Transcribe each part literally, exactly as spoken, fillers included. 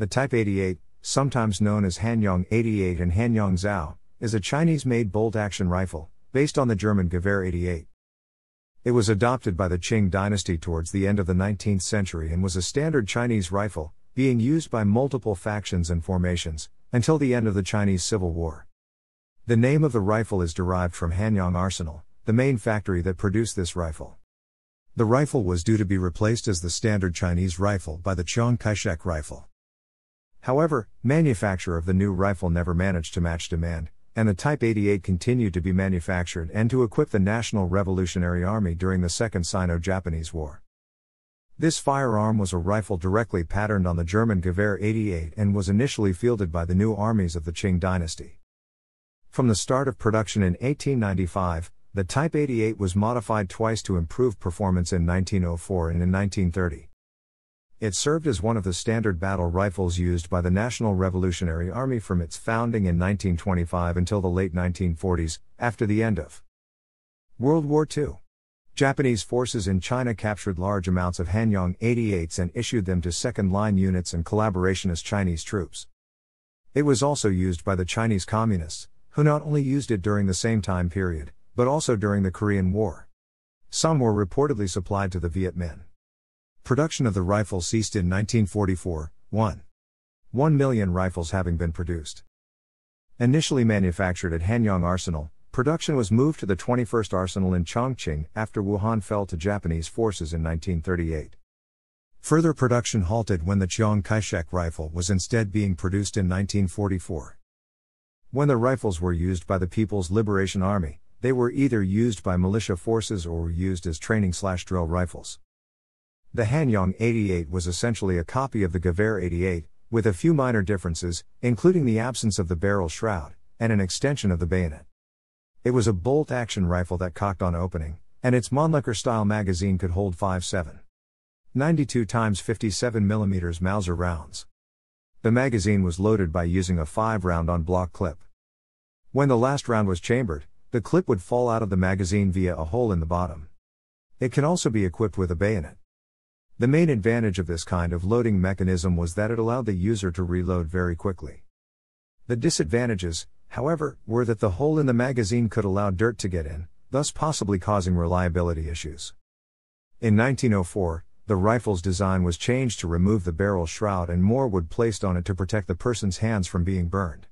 The Type eighty-eight, sometimes known as Hanyang eighty-eight and Hanyang Zhao, is a Chinese-made bolt-action rifle, based on the German Gewehr eighty-eight. It was adopted by the Qing Dynasty towards the end of the nineteenth century and was a standard Chinese rifle, being used by multiple factions and formations, until the end of the Chinese Civil War. The name of the rifle is derived from Hanyang Arsenal, the main factory that produced this rifle. The rifle was due to be replaced as the standard Chinese rifle by the Chiang Kai-shek rifle. However, manufacture of the new rifle never managed to match demand, and the Type eighty-eight continued to be manufactured and to equip the National Revolutionary Army during the Second Sino-Japanese War. This firearm was a rifle directly patterned on the German Gewehr eighty-eight and was initially fielded by the new armies of the Qing Dynasty. From the start of production in eighteen ninety-five, the Type eighty-eight was modified twice to improve performance in nineteen oh four and in nineteen thirty. It served as one of the standard battle rifles used by the National Revolutionary Army from its founding in nineteen twenty-five until the late nineteen forties, after the end of World War Two. Japanese forces in China captured large amounts of Hanyang eighty-eights and issued them to second-line units and collaborationist Chinese troops. It was also used by the Chinese Communists, who not only used it during the same time period, but also during the Korean War. Some were reportedly supplied to the Viet Minh. Production of the rifle ceased in nineteen forty-four, one. one million rifles having been produced. Initially manufactured at Hanyang Arsenal, production was moved to the twenty-first Arsenal in Chongqing after Wuhan fell to Japanese forces in nineteen thirty-eight. Further production halted when the Chiang Kai-shek rifle was instead being produced in nineteen forty-four. When the rifles were used by the People's Liberation Army, they were either used by militia forces or were used as training-slash-drill rifles. The Hanyang eighty-eight was essentially a copy of the Gewehr eighty-eight, with a few minor differences, including the absence of the barrel shroud, and an extension of the bayonet. It was a bolt-action rifle that cocked on opening, and its Mannlicher-style magazine could hold five point seven nine two times fifty-seven millimeter Mauser rounds. The magazine was loaded by using a five round on-block clip. When the last round was chambered, the clip would fall out of the magazine via a hole in the bottom. It can also be equipped with a bayonet. The main advantage of this kind of loading mechanism was that it allowed the user to reload very quickly. The disadvantages, however, were that the hole in the magazine could allow dirt to get in, thus possibly causing reliability issues. In nineteen oh four, the rifle's design was changed to remove the barrel shroud and more wood placed on it to protect the person's hands from being burned.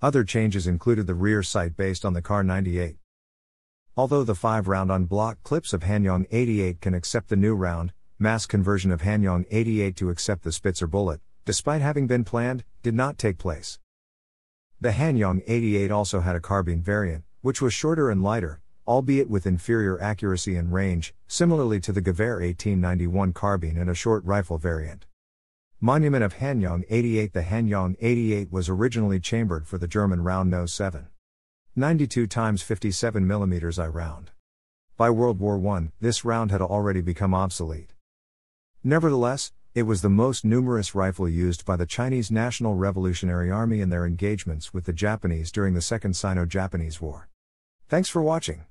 Other changes included the rear sight based on the Kar ninety-eight. Although the five round on-block clips of Hanyang eighty-eight can accept the new round, mass conversion of Hanyang eighty-eight to accept the Spitzer bullet, despite having been planned, did not take place. The Hanyang eighty-eight also had a carbine variant, which was shorter and lighter, albeit with inferior accuracy and range, similarly to the Gewehr eighteen ninety-one carbine and a short rifle variant. Monument of Hanyang eighty-eight. The Hanyang eighty-eight was originally chambered for the German round nose seven point nine two times fifty-seven millimeter I round. By World War One, this round had already become obsolete. Nevertheless, it was the most numerous rifle used by the Chinese National Revolutionary Army in their engagements with the Japanese during the Second Sino-Japanese War. Thanks for watching.